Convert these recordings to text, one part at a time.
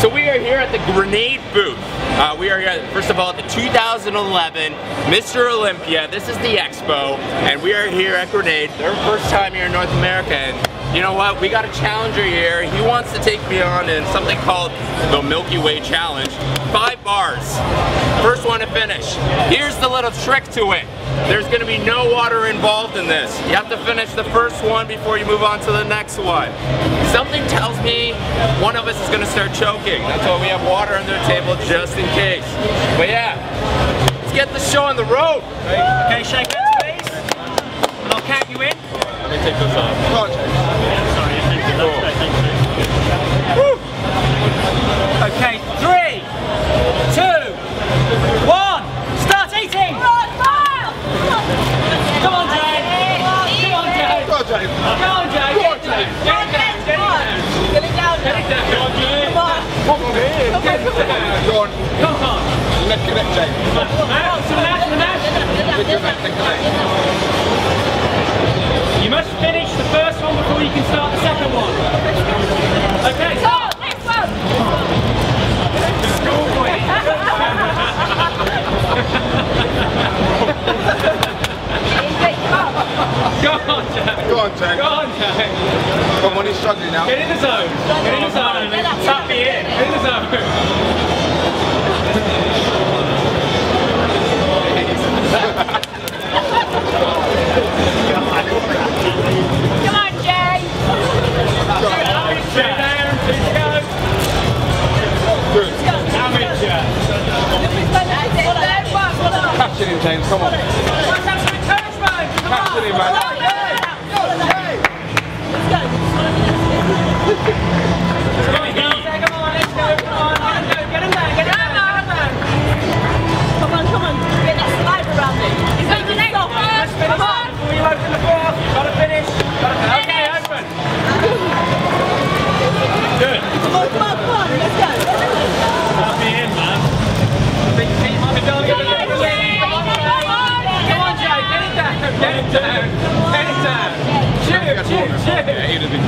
So we are here at the Grenade booth. We are here, first of all, at the 2011 Mr. Olympia. This is the expo, and we are here at Grenade. Their first time here in North America, and you know what? We got a challenger here. He wants to take me on in something called the Milky Way Challenge. 5 bars. First one to finish. Here's the little trick to it. There's going to be no water involved in this. You have to finish the first one before you move on to the next one. Something tells me one of us is going to start choking. That's why we have water under the table just in case. But yeah, let's get the show on the road. Okay, shake hands, please. And I'll count you in. Let me take this off. Oh, yeah, sorry, I think that's cool. Okay, 3, 2, 1, start eating! Come on, Jane! Come on, Jane! Go on, Jane! Go on, Jane! Go on, Jane! Get it down, get it down! Get it down, Jane! Come on! Come on, Jane! Come on! Come on! Let's get it, Jane! Out to the left, to the left! You must finish the first one before you can start the second one. Okay, start! Next one! Go on, Jack. Come on, he's struggling now. Get in the zone. Get in the zone. Tap me in. Get in the zone. Come on, Jay. Stay down. Keep going. Good. Amateur. Catch it in, James. Come on. Catch it in, man.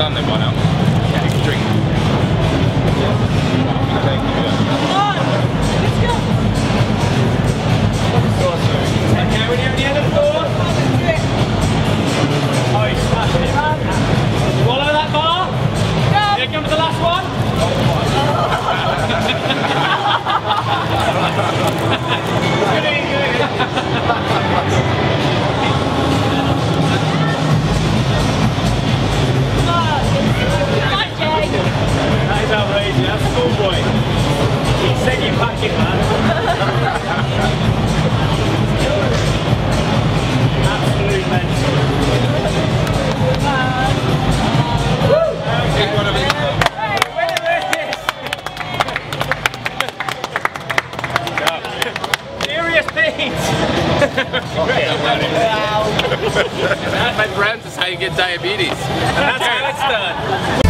Done them by now. Yeah, drink. Okay, we're near the end of the floor. Oh, you smashed it. Swallow that bar. Here comes the last one. That, my friends, is how you get diabetes. That's how it's done.